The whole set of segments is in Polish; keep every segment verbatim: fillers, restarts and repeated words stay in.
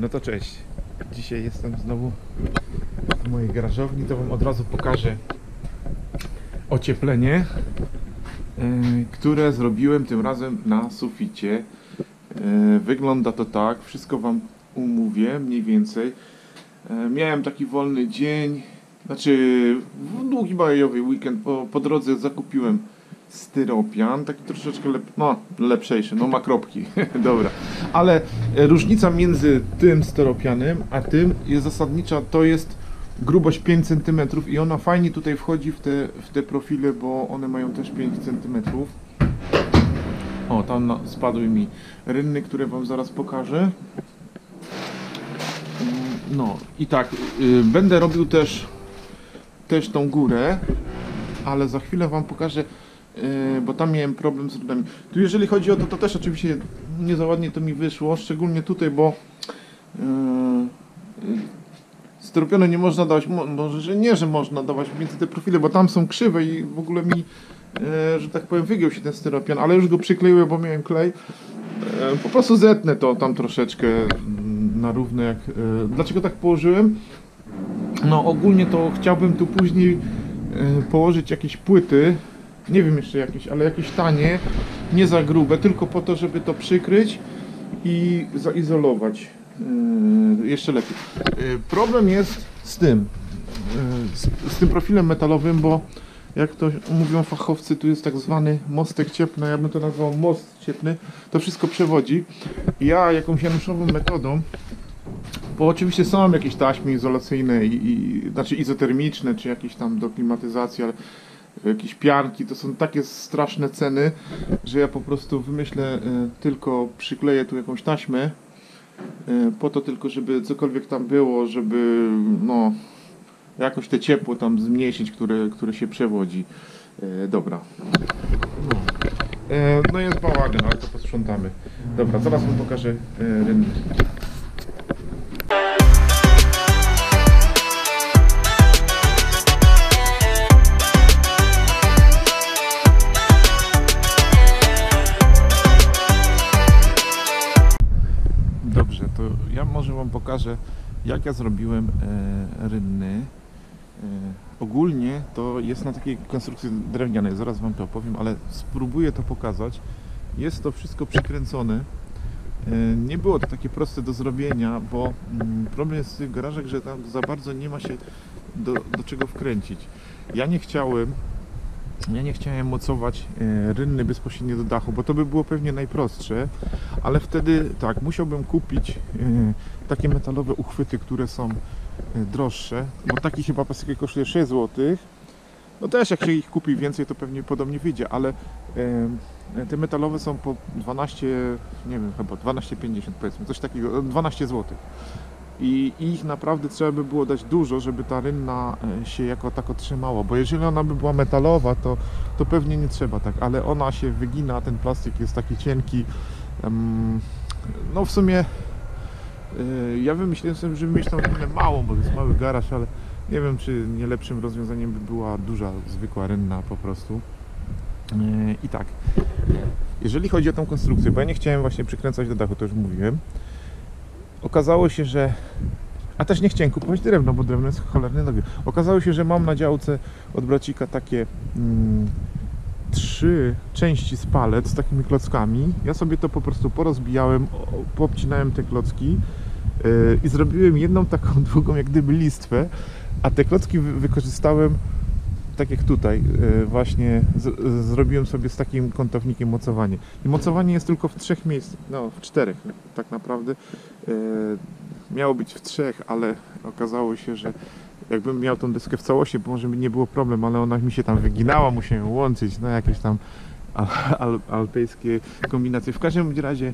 No to cześć. Dzisiaj jestem znowu w mojej garażowni. To wam od razu pokażę ocieplenie, które zrobiłem tym razem na suficie. Wygląda to tak. Wszystko wam umówię mniej więcej. Miałem taki wolny dzień. Znaczy długi majowy weekend. Po, po drodze zakupiłem styropian, taki troszeczkę lep no, lepszejszy, no ma kropki, dobra, ale różnica między tym styropianem a tym jest zasadnicza, to jest grubość pięć centymetrów i ona fajnie tutaj wchodzi w te, w te profile, bo one mają też pięć centymetrów. O, tam spadły mi rynny, które wam zaraz pokażę. No i tak, yy, będę robił też też tą górę, ale za chwilę wam pokażę, bo tam miałem problem z rudami. Tu jeżeli chodzi o to, to też oczywiście nie za ładnie to mi wyszło, szczególnie tutaj, bo yy, styropianu nie można dawać, może że nie, że można dawać między te profile, bo tam są krzywe i w ogóle mi, yy, że tak powiem, wygiął się ten styropian, ale już go przykleiłem, bo miałem klej. Yy, po prostu zetnę to tam troszeczkę na równo jak... Yy, dlaczego tak położyłem? No ogólnie to chciałbym tu później yy, położyć jakieś płyty, nie wiem jeszcze jakieś, ale jakieś tanie, nie za grube, tylko po to, żeby to przykryć i zaizolować yy, jeszcze lepiej. Yy, problem jest z tym, yy, z, z tym profilem metalowym, bo jak to mówią fachowcy, tu jest tak zwany mostek cieplny, ja bym to nazwał most cieplny, to wszystko przewodzi. Ja jakąś januszową metodą, bo oczywiście są jakieś taśmy izolacyjne, i, i, znaczy izotermiczne, czy jakieś tam do klimatyzacji, ale jakieś pianki, to są takie straszne ceny, że ja po prostu wymyślę, y, tylko przykleję tu jakąś taśmę, y, po to tylko, żeby cokolwiek tam było, żeby no jakoś te ciepło tam zmniejszyć, które, które się przewodzi. Y, dobra. No, y, no jest bałagan, ale to posprzątamy. Dobra, zaraz wam pokażę y, rynek. Ja może wam pokażę, jak ja zrobiłem e, rynny. E, ogólnie to jest na takiej konstrukcji drewnianej, zaraz wam to opowiem, ale spróbuję to pokazać. Jest to wszystko przykręcone. E, nie było to takie proste do zrobienia, bo mm, problem jest w tych garażach, że tam za bardzo nie ma się do, do czego wkręcić. Ja nie chciałem Ja nie chciałem mocować rynny bezpośrednio do dachu, bo to by było pewnie najprostsze, ale wtedy tak, musiałbym kupić takie metalowe uchwyty, które są droższe, bo taki chyba pasek kosztuje sześć złotych. No też jak się ich kupi więcej, to pewnie podobnie wyjdzie, ale te metalowe są po dwanaście, nie wiem, chyba dwanaście pięćdziesiąt, powiedzmy, coś takiego, dwanaście złotych. I ich naprawdę trzeba by było dać dużo, żeby ta rynna się jako tak otrzymała, bo jeżeli ona by była metalowa, to, to pewnie nie trzeba tak, ale ona się wygina, ten plastik jest taki cienki. No w sumie ja wymyśliłem sobie, żeby mieć tam rynnę małą, bo to jest mały garaż, ale nie wiem, czy nie lepszym rozwiązaniem by była duża, zwykła rynna po prostu. I tak, jeżeli chodzi o tą konstrukcję, bo ja nie chciałem właśnie przykręcać do dachu, to już mówiłem. Okazało się, że... A też nie chciałem kupować drewna, bo drewno jest cholernie drogie. Okazało się, że mam na działce od bracika takie mm, trzy części z palet z takimi klockami. Ja sobie to po prostu porozbijałem, poobcinałem te klocki yy, i zrobiłem jedną taką długą jak gdyby listwę, a te klocki wy wykorzystałem tak jak tutaj, yy, właśnie z zrobiłem sobie z takim kątownikiem mocowanie. I mocowanie jest tylko w trzech miejscach, no w czterech tak naprawdę. Yy, miało być w trzech, ale okazało się, że jakbym miał tą deskę w całości, bo może by nie było problem, ale ona mi się tam wyginała, musiałem łączyć, no jakieś tam al al alpejskie kombinacje. W każdym razie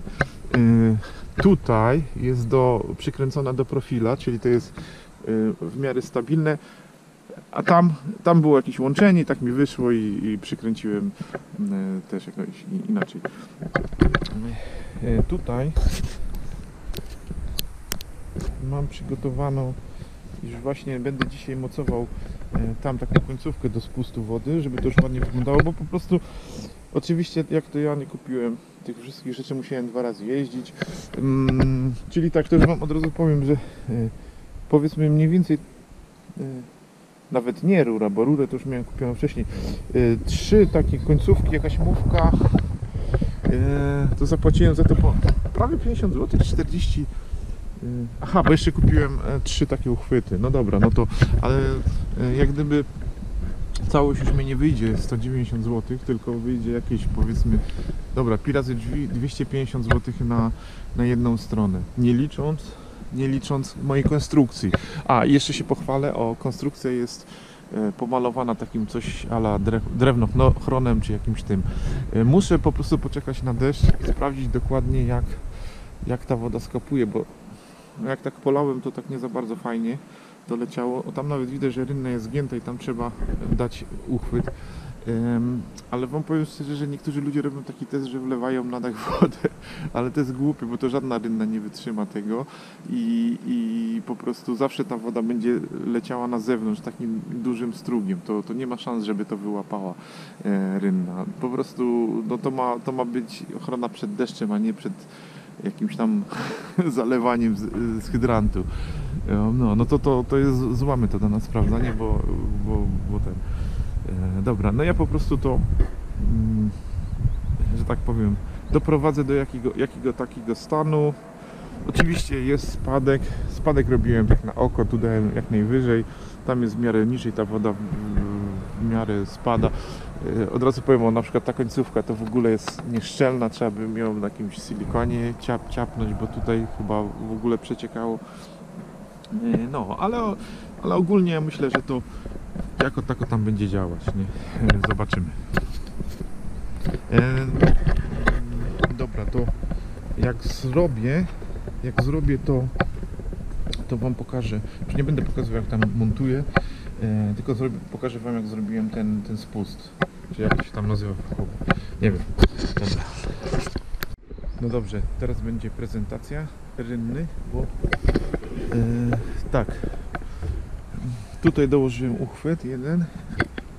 yy, tutaj jest do, przykręcona do profila, czyli to jest yy, w miarę stabilne. A tam, tam było jakieś łączenie, tak mi wyszło i, i przykręciłem y, też jakoś inaczej. Y, tutaj mam przygotowaną, już właśnie będę dzisiaj mocował y, tam taką końcówkę do spustu wody, żeby to już ładnie wyglądało, bo po prostu oczywiście jak to ja nie kupiłem tych wszystkich rzeczy musiałem dwa razy jeździć. Hmm, czyli tak też wam od razu powiem, że y, powiedzmy mniej więcej y, nawet nie rura, bo rurę to już miałem kupioną wcześniej. Y, trzy takie końcówki, jakaś mówka, y, to zapłaciłem za to po prawie pięćdziesiąt złotych, czterdzieści. Y, aha, bo jeszcze kupiłem y, trzy takie uchwyty. No dobra, no to ale y, jak gdyby całość już mi nie wyjdzie sto dziewięćdziesiąt złotych, tylko wyjdzie jakieś, powiedzmy, dobra, pi razy drzwi dwieście pięćdziesiąt złotych na, na jedną stronę, nie licząc, nie licząc mojej konstrukcji. A, jeszcze się pochwalę, o, konstrukcja jest e, pomalowana takim coś a la drewnochronem czy jakimś tym. E, muszę po prostu poczekać na deszcz i sprawdzić dokładnie, jak, jak ta woda skapuje, bo jak tak polałem, to tak nie za bardzo fajnie doleciało. O, tam nawet widać, że rynna jest zgięta i tam trzeba dać uchwyt. Um, ale wam powiem szczerze, że niektórzy ludzie robią taki test, że wlewają na dach wodę, ale to jest głupie, bo to żadna rynna nie wytrzyma tego i, i po prostu zawsze ta woda będzie leciała na zewnątrz takim dużym strugiem, to, to nie ma szans, żeby to wyłapała e, rynna. Po prostu no, to, ma, to ma być ochrona przed deszczem, a nie przed jakimś tam zalewaniem z, z hydrantu. No, no to, to, to jest zła metoda na sprawdzanie, bo, bo, bo ten... E, dobra, no ja po prostu to, mm, że tak powiem, doprowadzę do jakiego, jakiego takiego stanu. Oczywiście jest spadek, spadek robiłem tak na oko, tu dałem jak najwyżej, tam jest w miarę niżej, ta woda w, w miarę spada. E, od razu powiem, o, na przykład ta końcówka to w ogóle jest nieszczelna, trzeba by ją na jakimś silikonie ciap, ciapnąć, bo tutaj chyba w ogóle przeciekało. No, ale, ale ogólnie ja myślę, że to jako tako tam będzie działać, nie? Zobaczymy. E, dobra, to jak zrobię, jak zrobię to, to wam pokażę. Już nie będę pokazywał, jak tam montuję, e, tylko zrobię, pokażę wam, jak zrobiłem ten, ten spust. Czy jak to się tam nazywa? Nie wiem. Dobra. No dobrze, teraz będzie prezentacja rynny, bo... Yy, tak, tutaj dołożyłem uchwyt jeden,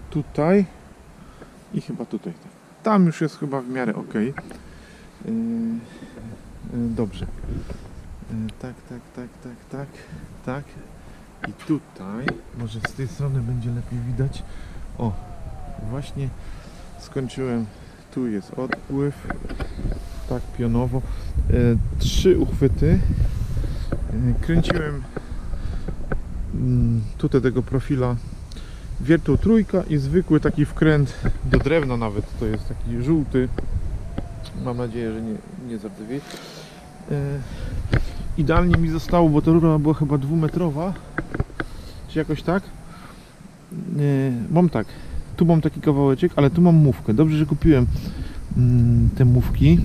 tutaj i chyba tutaj, tak. Tam już jest chyba w miarę ok. Yy, yy, dobrze, yy, tak, tak, tak, tak, tak, tak i tutaj, może z tej strony będzie lepiej widać. O, właśnie skończyłem, tu jest odpływ, tak pionowo, yy, trzy uchwyty. Kręciłem tutaj tego profila wiertło trójka i zwykły taki wkręt do drewna, nawet to jest taki żółty, mam nadzieję, że nie, nie zardzewie. Idealnie mi zostało, bo ta rura była chyba dwumetrowa czy jakoś tak. Mam tak, tu mam taki kawałeczek, ale tu mam mówkę, dobrze, że kupiłem te mówki,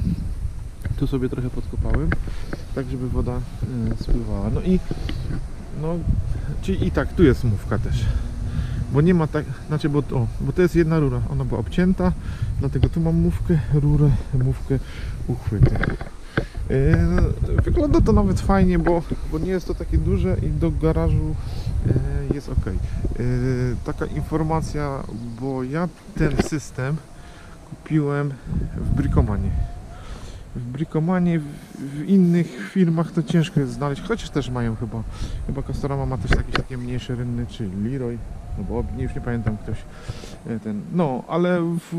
tu sobie trochę podkopałem, tak żeby woda y, spływała. No i no, czyli i tak tu jest mówka też, bo nie ma tak, znaczy bo, o, bo to jest jedna rura, ona była obcięta, dlatego tu mam mówkę, rurę, mówkę, uchwyty. Yy, wygląda to nawet fajnie, bo, bo nie jest to takie duże i do garażu yy, jest ok. Yy, taka informacja, bo ja ten system kupiłem w Bricomanii. W Bricomanii, w, w innych firmach to ciężko jest znaleźć, chociaż też mają chyba, chyba Castorama ma też jakieś takie mniejsze rynny, czy Leroy, no bo już nie pamiętam, ktoś ten, no ale w,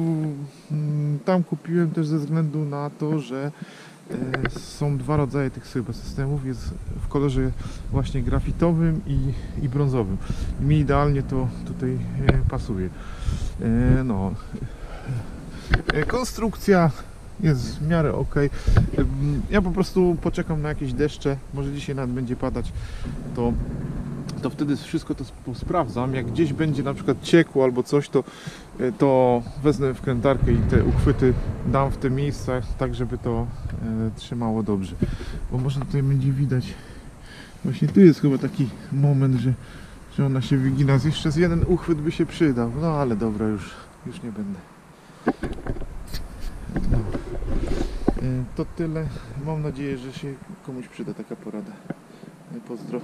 tam kupiłem też ze względu na to, że e, są dwa rodzaje tych chyba systemów, jest w kolorze właśnie grafitowym i, i brązowym. Mi idealnie to tutaj e, pasuje. E, no, e, konstrukcja jest w miarę ok. Ja po prostu poczekam na jakieś deszcze, może dzisiaj nawet będzie padać, to, to wtedy wszystko to sprawdzam. Jak gdzieś będzie na przykład ciekło albo coś, to, to wezmę wkrętarkę i te uchwyty dam w te miejsca, tak żeby to e, trzymało dobrze. Bo może tutaj będzie widać, właśnie tu jest chyba taki moment, że, że ona się wygina. Jeszcze z jeden uchwyt by się przydał, no ale dobra, już, już nie będę. No. To tyle. Mam nadzieję, że się komuś przyda taka porada. Pozdro.